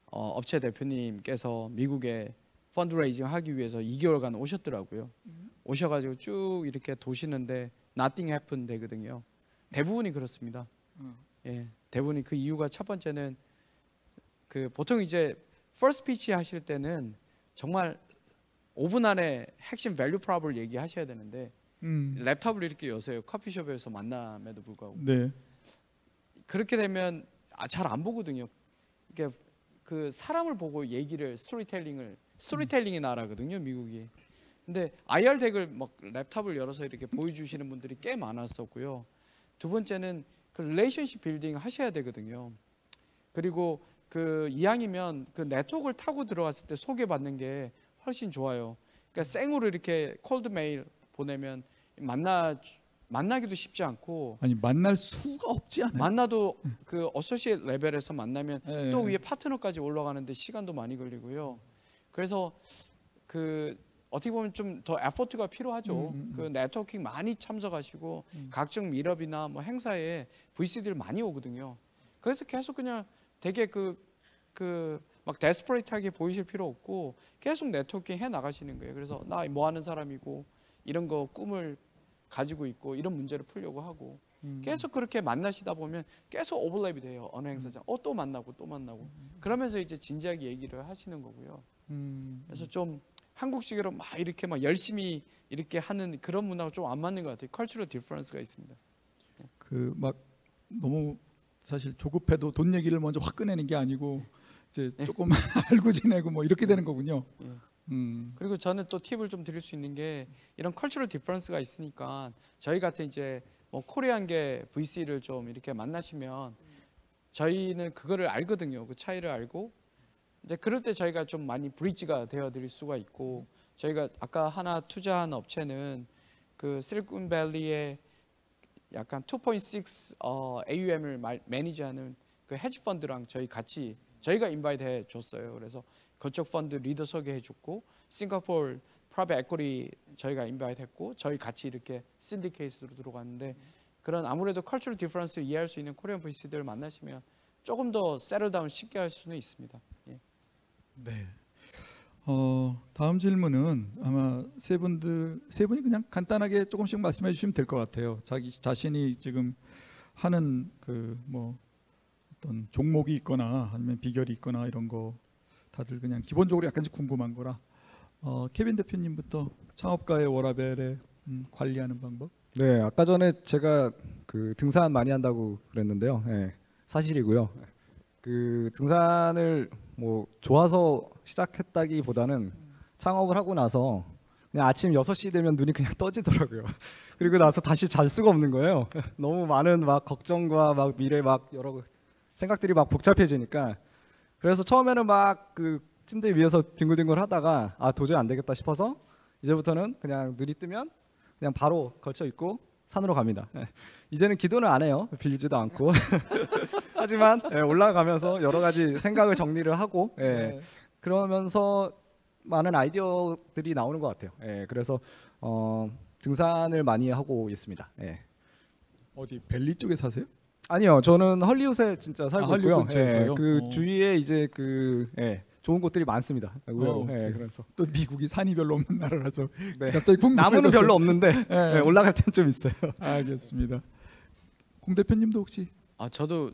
업체 대표님께서 미국의 펀드레이징 하기 위해서 2개월간 오셨더라고요. 오셔가지고 쭉 이렇게 도시는데 nothing happened 되거든요. 대부분이 그렇습니다. 예, 대부분이 그 이유가 첫 번째는 그 보통 이제 퍼스트 피치 하실 때는 정말 5분 안에 핵심 밸류 프랍을 얘기하셔야 되는데 랩탑을 이렇게 여세요. 커피숍에서 만남에도 불구하고. 네. 그렇게 되면 잘 안 보거든요. 그러니까 그 사람을 보고 얘기를 스토리텔링이 나라거든요, 미국이. 근데 IR 덱을 막 랩탑을 열어서 이렇게 보여주시는 분들이 꽤 많았었고요. 두 번째는 그 릴레이션십 빌딩 하셔야 되거든요. 그리고 그 이왕이면 그 네트워크를 타고 들어갔을 때 소개받는 게 훨씬 좋아요. 그러니까 생으로 이렇게 콜드 메일 보내면 만나기도 쉽지 않고 아니 만날 수가 없지 않아요? 만나도 그 어소시에이트 레벨에서 만나면 네, 또 위에 파트너까지 올라가는데 시간도 많이 걸리고요. 그래서 그 어떻게 보면 좀 더 에포트가 필요하죠. 그 네트워킹 많이 참석하시고 각종 미럽이나 뭐 행사에 VC들 많이 오거든요. 그래서 계속 그냥 되게 막 데스퍼레이트하게 보이실 필요 없고 계속 네트워킹 해 나가시는 거예요. 그래서 나 뭐 하는 사람이고 이런 거 꿈을 가지고 있고 이런 문제를 풀려고 하고 계속 그렇게 만나시다 보면 계속 오버랩이 돼요. 어느 행사장 또 만나고 또 만나고 그러면서 이제 진지하게 얘기를 하시는 거고요. 그래서 좀 한국식으로 막 이렇게 막 열심히 이렇게 하는 그런 문화가 좀 안 맞는 것 같아요. 컬처럴 디퍼런스가 있습니다. 그 막 너무 사실 조급해도 돈 얘기를 먼저 확 꺼내는 게 아니고 이제 조금 알고 지내고 뭐 이렇게 되는 거군요. 예. 그리고 저는 또 팁을 좀 드릴 수 있는 게 이런 컬처럴 디퍼런스가 있으니까 저희 같은 이제 뭐 코리안계 VC를 좀 이렇게 만나시면 저희는 그거를 알거든요. 그 차이를 알고 이제 그럴 때 저희가 좀 많이 브릿지가 되어 드릴 수가 있고 저희가 아까 하나 투자한 업체는 그 실리콘밸리의 약간 2.6 AUM을 매니지하는 그 헤지펀드랑 저희가 인바이트 해 줬어요. 그래서 그쪽 펀드 리더 소개해 줬고 싱가포르 프라이빗 에코리 저희가 인바이트 했고 저희 같이 이렇게 신디케이트로 들어갔는데 그런 아무래도 컬처럴 디퍼런스를 이해할 수 있는 코리안 VC들을 만나시면 조금 더 세를 다운 쉽게 할 수는 있습니다. 예. 네. 다음 질문은 아마 세 분이 그냥 간단하게 조금씩 말씀해 주시면 될 것 같아요. 자신이 지금 하는 그 뭐 어떤 종목이 있거나 아니면 비결이 있거나 이런 거 다들 그냥 기본적으로 약간씩 궁금한 거라. 케빈 대표님부터 창업가의 워라벨에 관리하는 방법. 네, 아까 전에 제가 그 등산 많이 한다고 그랬는데요. 네, 사실이고요. 그 등산을 뭐 좋아서 시작했다기보다는 창업을 하고 나서 그냥 아침 6시 되면 눈이 그냥 떠지더라고요. 그리고 나서 다시 잘 수가 없는 거예요. 너무 많은 막 걱정과 막 미래 막 여러 생각들이 막 복잡해지니까 그래서 처음에는 막 그 침대 위에서 뒹굴뒹굴 하다가 아 도저히 안 되겠다 싶어서 이제부터는 그냥 눈이 뜨면 그냥 바로 걸쳐 입고 산으로 갑니다. 이제는 기도는 안 해요. 빌리지도 않고. 하지만 올라가면서 여러 가지 생각을 정리를 하고 그러면서 많은 아이디어들이 나오는 것 같아요. 그래서 등산을 많이 하고 있습니다. 어디 밸리 쪽에 사세요? 아니요, 저는 헐리우드에 진짜 살고 있고요. 그 주위에 이제 그 좋은 곳들이 많습니다. 의외로. 그래서 또 미국이 산이 별로 없는 나라라서 갑자기 나무는 별로 없는데 올라갈 땐 좀 있어요. 알겠습니다. 공 대표님도 혹시? 아 저도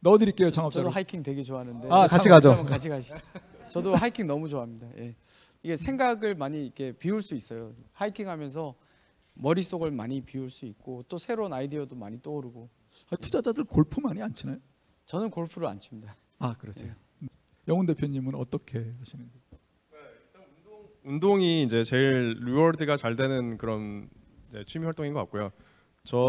넣어드릴게요. 창업자로. 저도 하이킹 되게 좋아하는데. 아 같이 가죠. 같이 가시죠. 저도 하이킹 너무 좋아합니다. 예. 이게 생각을 많이 이렇게 비울 수 있어요. 하이킹하면서 머릿속을 많이 비울 수 있고 또 새로운 아이디어도 많이 떠오르고. 아, 투자자들 골프 많이 안 치나요? 저는 골프를 안 칩니다. 아 그러세요. 예. 영훈 대표님은 어떻게 하시는지? 네, 일단 운동이 이제 제일 리워드가 잘 되는 그런 이제 취미 활동인 것 같고요. 전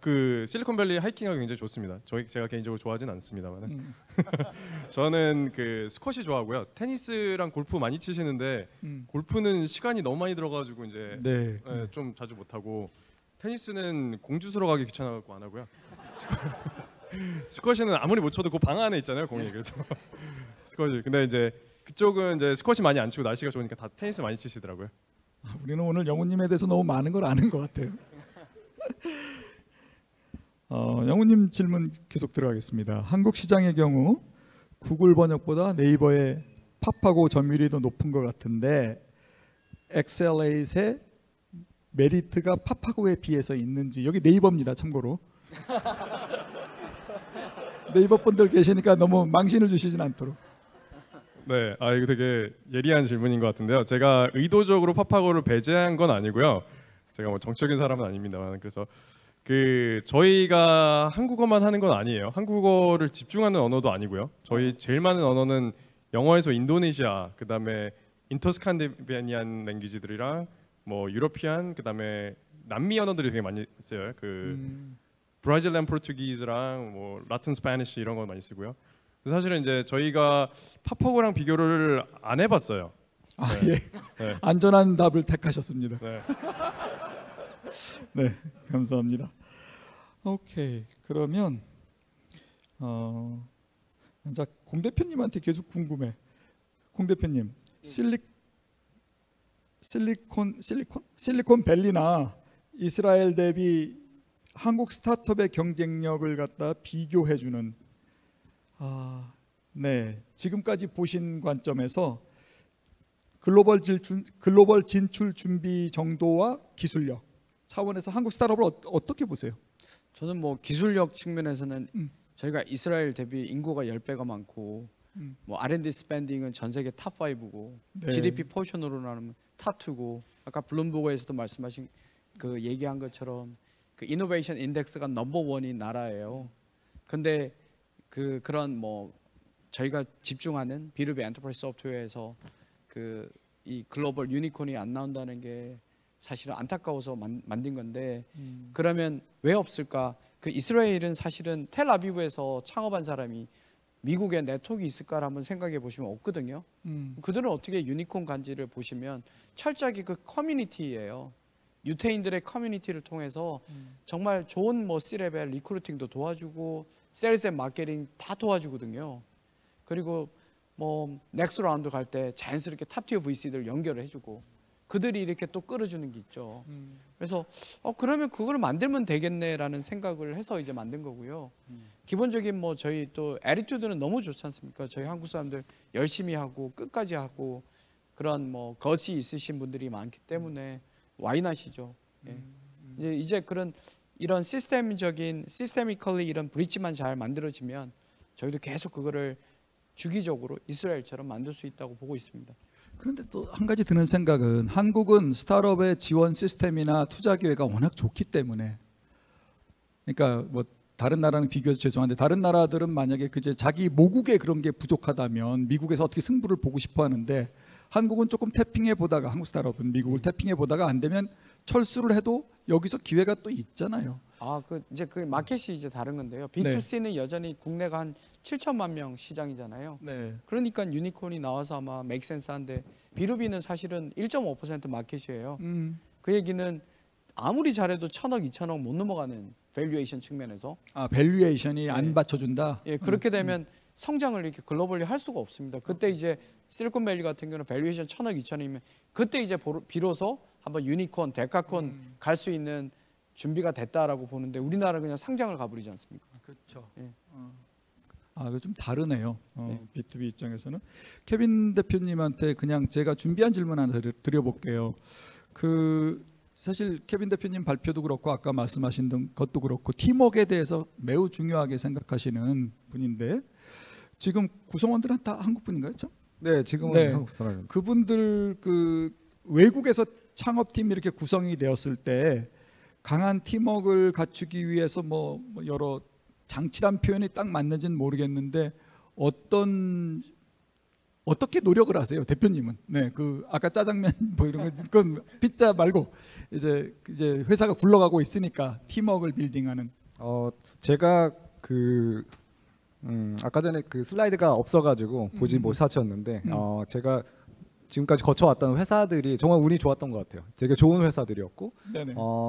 그 실리콘밸리 하이킹하기 굉장히 좋습니다. 제가 개인적으로 좋아하진 않습니다만 저는 그 스쿼시 좋아하고요. 테니스랑 골프 많이 치시는데 골프는 시간이 너무 많이 들어가지고 이제 좀 자주 못 하고 테니스는 공주스러 가기 귀찮아갖고 안 하고요. 스쿼시는 아무리 못 쳐도 그 방 안에 있잖아요 공이. 그래서 스쿼시. 근데 이제 그쪽은 이제 스쿼시 많이 안 치고 날씨가 좋으니까 다 테니스 많이 치시더라고요. 아, 우리는 오늘 영훈님에 대해서 너무 많은 걸 아는 것 같아요. 영훈님 질문 계속 들어가겠습니다. 한국 시장의 경우 구글 번역보다 네이버의 팝하고 점유율이 더 높은 것 같은데 엑셀레이트의 메리트가 팝하고에 비해서 있는지. 여기 네이버입니다. 참고로 네이버 분들 계시니까 너무 망신을 주시진 않도록. 네, 아 이거 되게 예리한 질문인 것 같은데요. 제가 의도적으로 파파고를 배제한 건 아니고요. 제가 뭐 정치적인 사람은 아닙니다만, 그래서 그 저희가 한국어만 하는 건 아니에요. 한국어를 집중하는 언어도 아니고요. 저희 제일 많은 언어는 영어에서 인도네시아, 그다음에 인터스칸디베니안 랭귀지들이랑 뭐 유러피안, 그다음에 남미 언어들이 되게 많이 쓰여요. 그 브라질리안 포르투기즈랑 뭐 라틴 스페니쉬 이런 건 많이 쓰고요. 사실은 이제 저희가 파파고랑 비교를 안 해봤어요. 아 네. 예. 네. 안전한 답을 택하셨습니다. 네. 네, 감사합니다. 오케이, 그러면 자, 공 대표님한테 계속 궁금해. 공 대표님, 실리콘밸리나 이스라엘 대비 한국 스타트업의 경쟁력을 갖다 비교해주는, 아, 네, 지금까지 보신 관점에서 글로벌 진출 준비 정도와 기술력 차원에서 한국 스타트업을 어떻게 보세요? 저는 뭐 기술력 측면에서는 저희가 이스라엘 대비 인구가 10배가 많고 뭐 R&D 스펜딩은 전 세계 탑 5고 네. GDP 포션으로 나누면 탑 2고 아까 블룸버그에서도 말씀하신 그 얘기한 것처럼 그 이노베이션 인덱스가 넘버원인 나라예요. 근데 그런 뭐 저희가 집중하는 B2B 엔터프라이즈 소프트웨어에서 그 이 글로벌 유니콘이 안 나온다는 게 사실은 안타까워서 만든 건데 그러면 왜 없을까? 그 이스라엘은 사실은 텔아비브에서 창업한 사람이 미국에 네트워크가 있을까를 한번 생각해 보시면 없거든요. 그들은 어떻게 유니콘 간지를 보시면 철저하게 그 커뮤니티예요. 유태인들의 커뮤니티를 통해서 정말 좋은 뭐 C레벨 리크루팅도 도와주고 셀스 앤 마케팅 다 도와주거든요. 그리고 뭐 넥스트 라운드 갈 때 자연스럽게 탑티어 VC들 연결을 해주고 그들이 이렇게 또 끌어주는 게 있죠. 그래서 그러면 그걸 만들면 되겠네라는 생각을 해서 이제 만든 거고요. 기본적인 뭐 저희 또 애티튜드는 너무 좋지 않습니까? 저희 한국 사람들 열심히 하고 끝까지 하고 그런 뭐 것이 있으신 분들이 많기 때문에 와이낫이죠. 예. 이제 그런 이런 시스테미컬리 이런 브릿지만 잘 만들어지면 저희도 계속 그거를 주기적으로 이스라엘처럼 만들 수 있다고 보고 있습니다. 그런데 또 한 가지 드는 생각은 한국은 스타트업의 지원 시스템이나 투자 기회가 워낙 좋기 때문에, 그러니까 뭐 다른 나라랑 비교해서 죄송한데 다른 나라들은 만약에 그제 자기 모국에 그런 게 부족하다면 미국에서 어떻게 승부를 보고 싶어 하는데 한국은 조금 태핑해 보다가, 한국 스타트업은 미국을 태핑해 보다가 안 되면 철수를 해도 여기서 기회가 또 있잖아요. 아, 그 이제 그 마켓이 이제 다른 건데요. B2C는 네. 여전히 국내가 한 7천만 명 시장이잖아요. 네. 그러니까 유니콘이 나와서 아마 맥센스한데 B2B는 사실은 1.5% 마켓이에요. 그 얘기는 아무리 잘해도 1,000억, 2,000억 못 넘어가는 밸류에이션 측면에서. 아, 밸류에이션이 네. 안 받쳐준다. 예, 그렇게 되면 성장을 이렇게 글로벌리 할 수가 없습니다. 그때 이제 실리콘밸리 같은 경우는 밸류에이션 1,000억, 2,000억이면 그때 이제 비로소 한번 유니콘, 데카콘 갈 수 있는 준비가 됐다라고 보는데 우리나라 그냥 상장을 가버리지 않습니까? 그렇죠. 예. 아, 이거 좀 다르네요. 네. B2B 입장에서는. 케빈 대표님한테 그냥 제가 준비한 질문 하나 드려볼게요. 그 사실 케빈 대표님 발표도 그렇고 아까 말씀하신 것도 그렇고 팀워크에 대해서 매우 중요하게 생각하시는 분인데 지금 구성원들은 다 한국 분인가요? 참? 네, 지금은 네. 한국 사람입니다. 그분들 그 외국에서 창업팀 이렇게 구성이 되었을 때 강한 팀워크를 갖추기 위해서 뭐 여러 장치란 표현이 딱 맞는지는 모르겠는데 어떻게 노력을 하세요, 대표님은? 네, 그 아까 짜장면 뭐 이런 거, 그건 피자 말고 이제 회사가 굴러가고 있으니까 팀워크를 빌딩하는. 제가 그 아까 전에 그 슬라이드가 없어가지고 보지 못하셨는데 제가 지금까지 거쳐왔던 회사들이 정말 운이 좋았던 것 같아요. 되게 좋은 회사들이었고,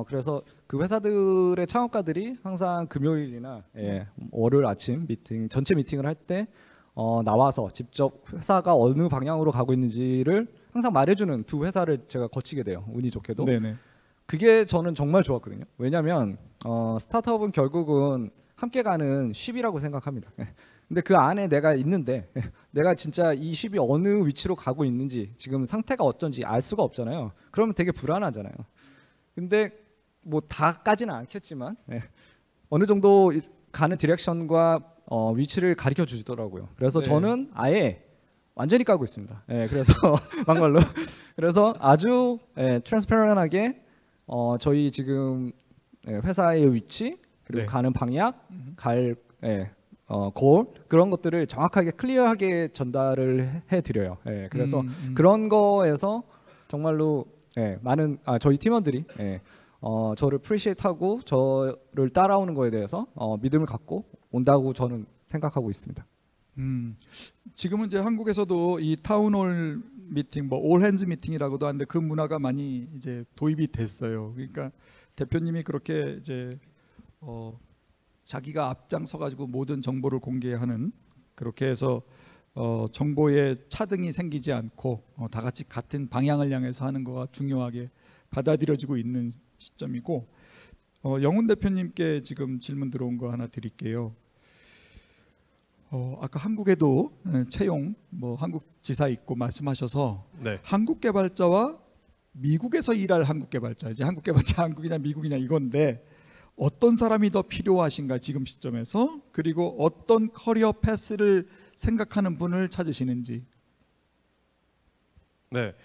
그래서 그 회사들의 창업가들이 항상 금요일이나 예, 월요일 아침 미팅, 전체 미팅을 할 때 나와서 직접 회사가 어느 방향으로 가고 있는지를 항상 말해주는 두 회사를 제가 거치게 돼요. 운이 좋게도. 네네. 그게 저는 정말 좋았거든요. 왜냐하면 스타트업은 결국은 함께 가는 쉽이라고 생각합니다. 근데 그 안에 내가 있는데 내가 진짜 이 쉽이 어느 위치로 가고 있는지 지금 상태가 어쩐지 알 수가 없잖아요. 그러면 되게 불안하잖아요. 근데 뭐 다까지는 않겠지만 어느 정도 가는 디렉션과 위치를 가르쳐 주시더라고요. 그래서 네. 저는 아예 완전히 까고 있습니다. 예, 그래서 막말로 그래서 아주 예, 트랜스페런하게 저희 지금 예, 회사의 위치 그리고 네. 가는 방향, 갈 예, goal 그런 것들을 정확하게 클리어하게 전달을 해드려요. 예, 그래서 그런 거에서 정말로 예, 많은 저희 팀원들이 예, 저를 appreciate하고 저를 따라오는 거에 대해서 믿음을 갖고 온다고 저는 생각하고 있습니다. 지금은 이제 한국에서도 이 타운홀 미팅, 뭐 올핸즈 미팅이라고도 하는데 그 문화가 많이 이제 도입이 됐어요. 그러니까 대표님이 그렇게 이제 자기가 앞장서 가지고 모든 정보를 공개하는 그렇게 해서 정보의 차등이 생기지 않고 다 같이 같은 방향을 향해서 하는 거가 중요하게 받아들여지고 있는 시점이고 영훈 대표님께 지금 질문 들어온 거 하나 드릴게요. 아까 한국에도 채용 뭐 한국 지사 있고 말씀하셔서 네. 한국 개발자와 미국에서 일할 한국 개발자 이제 한국 개발자 한국이냐 미국이냐 이건데 어떤 사람이 더 필요하신가 지금 시점에서 그리고 어떤 커리어 패스를 생각하는 분을 찾으시는지. 네.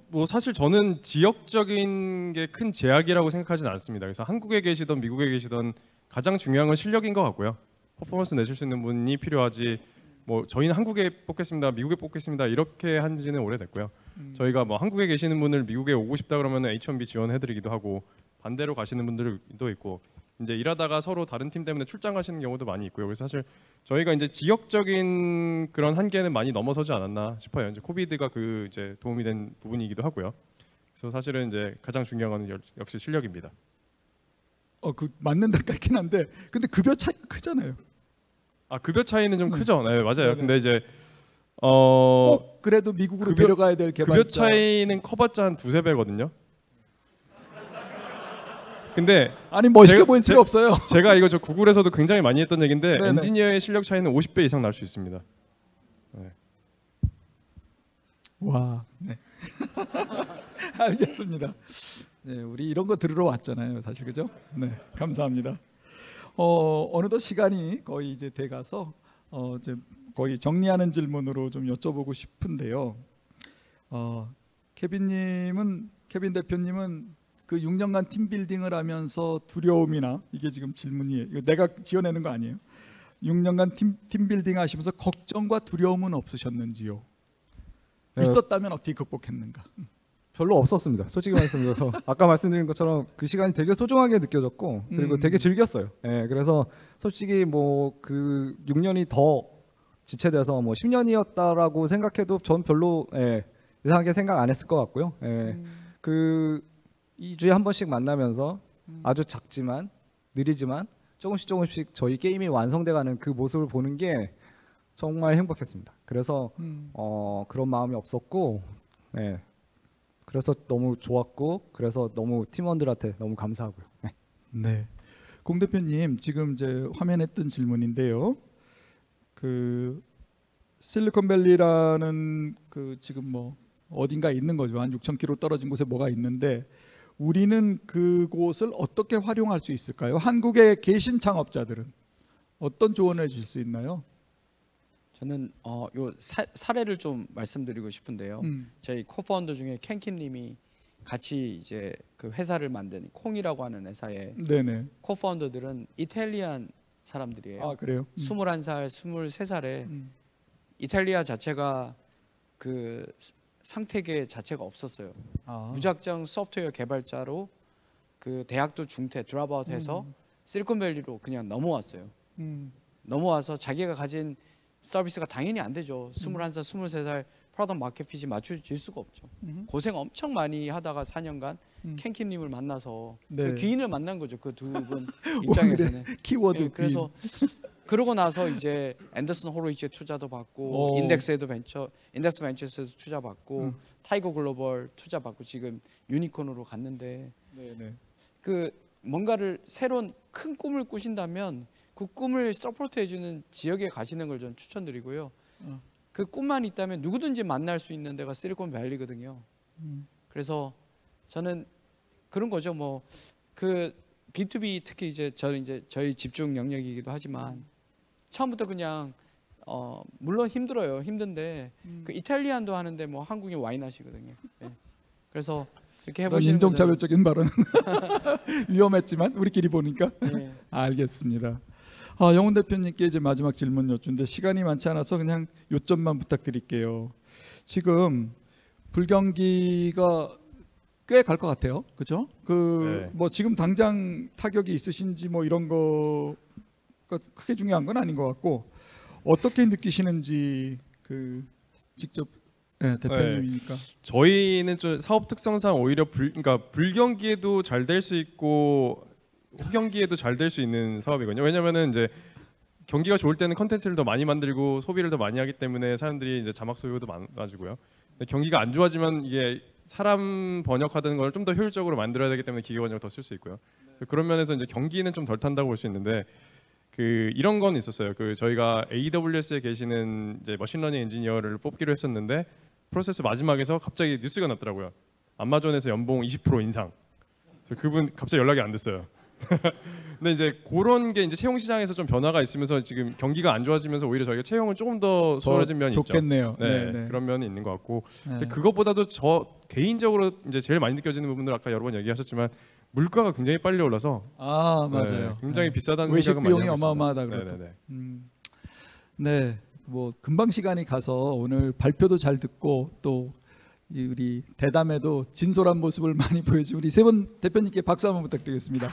뭐 사실 저는 지역적인 게 큰 제약이라고 생각하진 않습니다. 그래서 한국에 계시던 미국에 계시던 가장 중요한 건 실력인 것 같고요. 퍼포먼스 내실 수 있는 분이 필요하지 뭐 저희는 한국에 뽑겠습니다, 미국에 뽑겠습니다 이렇게 한지는 오래됐고요. 저희가 뭐 한국에 계시는 분을 미국에 오고 싶다 그러면 H1B 지원해드리기도 하고 반대로 가시는 분들도 있고 이제 일하다가 서로 다른 팀 때문에 출장 가시는 경우도 많이 있고요. 그래서 사실 저희가 이제 지역적인 그런 한계는 많이 넘어서지 않았나 싶어요. 이제 코비드가 그 이제 도움이 된 부분이기도 하고요. 그래서 사실은 이제 가장 중요한 건 역시 실력입니다. 그 맞는 듯 같긴 한데 근데 급여 차이가 크잖아요. 급여 차이는 좀 크죠. 네, 맞아요. 네네. 근데 이제 꼭 그래도 미국으로 데려가야 될 개발자 급여 차이는 커봤자 한 2~3배거든요. 근데 아니 멋있게 보일 필요 없어요. 제가 이거 저 구글에서도 굉장히 많이 했던 얘긴데 네네. 엔지니어의 실력 차이는 50배 이상 날 수 있습니다. 네. 와, 네. 알겠습니다. 네, 우리 이런 거 들으러 왔잖아요, 사실 그죠? 네, 감사합니다. 어느덧 시간이 거의 이제 돼가서 이제 거의 정리하는 질문으로 좀 여쭤보고 싶은데요. 케빈 대표님은 그 6년간 팀 빌딩을 하면서 두려움이나 이게 지금 질문이에요. 이거 내가 지어내는 거 아니에요? 6년간 팀 빌딩 하시면서 걱정과 두려움은 없으셨는지요? 있었다면 어떻게 극복했는가? 별로 없었습니다. 솔직히 말씀드려서 아까 말씀드린 것처럼 그 시간이 되게 소중하게 느껴졌고 그리고 되게 즐겼어요. 예, 그래서 솔직히 뭐 그 6년이 더 지체돼서 뭐 10년이었다라고 생각해도 전 별로 예, 이상하게 생각 안 했을 것 같고요. 예, 그 2주에 한 번씩 만나면서 아주 작지만 느리지만 조금씩 저희 게임이 완성돼가는 그 모습을 보는 게 정말 행복했습니다. 그래서 그런 마음이 없었고 예. 그래서 너무 좋았고 그래서 너무 팀원들한테 너무 감사하고요. 네. 네. 공 대표님 지금 이제 화면에 뜬 질문인데요. 그 실리콘밸리라는 그 지금 뭐 어딘가 있는 거죠. 한 6,000km 떨어진 곳에 뭐가 있는데 우리는 그곳을 어떻게 활용할 수 있을까요? 한국에 계신 창업자들은 어떤 조언을 주실 수 있나요? 저는 요 사례를 좀 말씀드리고 싶은데요. 저희 코파운더 중에 캔킴님이 같이 이제 그 회사를 만든 콩이라고 하는 회사의 코파운더들은 이탈리안 사람들이에요. 아 그래요? 21살, 23살에 이탈리아 자체가 그 상태계 자체가 없었어요. 아. 무작정 소프트웨어 개발자로 그 대학도 중퇴 드랍아웃해서 실리콘밸리로 그냥 넘어왔어요. 넘어와서 자기가 가진 서비스가 당연히 안 되죠. 21살, 23살 프로덕트 마켓핏이 맞춰질 수가 없죠. 고생 엄청 많이 하다가 4년간 캔킴님을 만나서 네. 그 귀인을 만난 거죠. 그 두 분 입장에서는. 키워드 예, 그래서 그러고 나서 이제 앤더슨 호로이츠에 투자도 받고 인덱스 벤처스에서 투자 받고 타이거 글로벌 투자 받고 지금 유니콘으로 갔는데 네네. 그 뭔가를 새로운 큰 꿈을 꾸신다면 그 꿈을 서포트해주는 지역에 가시는 걸 저는 추천드리고요. 그 꿈만 있다면 누구든지 만날 수 있는 데가 실리콘밸리거든요. 그래서 저는 그런 거죠. 뭐 그 B2B 특히 이제 저희 집중 영역이기도 하지만 처음부터 그냥 물론 힘들어요. 힘든데 그 이탈리안도 하는데 뭐 한국이 와인 하시거든요. 네. 그래서 이렇게 해보시는 인종차별적인 발언은 위험했지만 우리끼리 보니까 네. 알겠습니다. 아, 영훈 대표님께 이제 마지막 질문 여쭈는데 시간이 많지 않아서 그냥 요점만 부탁드릴게요. 지금 불경기가 꽤 갈 것 같아요, 그죠? 그 뭐 네. 지금 당장 타격이 있으신지 뭐 이런 거가 크게 중요한 건 아닌 것 같고 어떻게 느끼시는지 그 직접 네, 대표님이니까. 네. 저희는 좀 사업 특성상 오히려 그러니까 불경기에도 잘 될 수 있고 호경기에도 잘 될 수 있는 사업이거든요. 왜냐면은 이제 경기가 좋을 때는 컨텐츠를 더 많이 만들고 소비를 더 많이 하기 때문에 사람들이 이제 자막 소비도 많아지고요. 근데 경기가 안 좋아지면 이게 사람 번역하던 걸 좀 더 효율적으로 만들어야 되기 때문에 기계 번역을 더 쓸 수 있고요. 네. 그런 면에서 이제 경기는 좀 덜 탄다고 볼 수 있는데 그 이런 건 있었어요. 그 저희가 AWS에 계시는 이제 머신러닝 엔지니어를 뽑기로 했었는데 프로세스 마지막에서 갑자기 뉴스가 났더라고요. 아마존에서 연봉 20% 인상. 그래서 그분 갑자기 연락이 안 됐어요. 근데 이제 그런 게 이제 채용 시장에서 좀 변화가 있으면서 지금 경기가 안 좋아지면서 오히려 저희가 채용을 조금 더 수월해진 면이 좋겠네요. 있죠. 네, 네네. 그런 면이 있는 것 같고 네. 근데 그것보다도 저 개인적으로 이제 제일 많이 느껴지는 부분들 아까 여러 번 얘기하셨지만 물가가 굉장히 빨리 올라서 아 맞아요. 네, 굉장히 네. 비싸다는 외식 생각은 비용이 많이 어마어마하다 그랬죠. 네, 뭐 금방 시간이 가서 오늘 발표도 잘 듣고 또 우리 대담에도 진솔한 모습을 많이 보여주신 우리 세 분 대표님께 박수 한번 부탁드리겠습니다.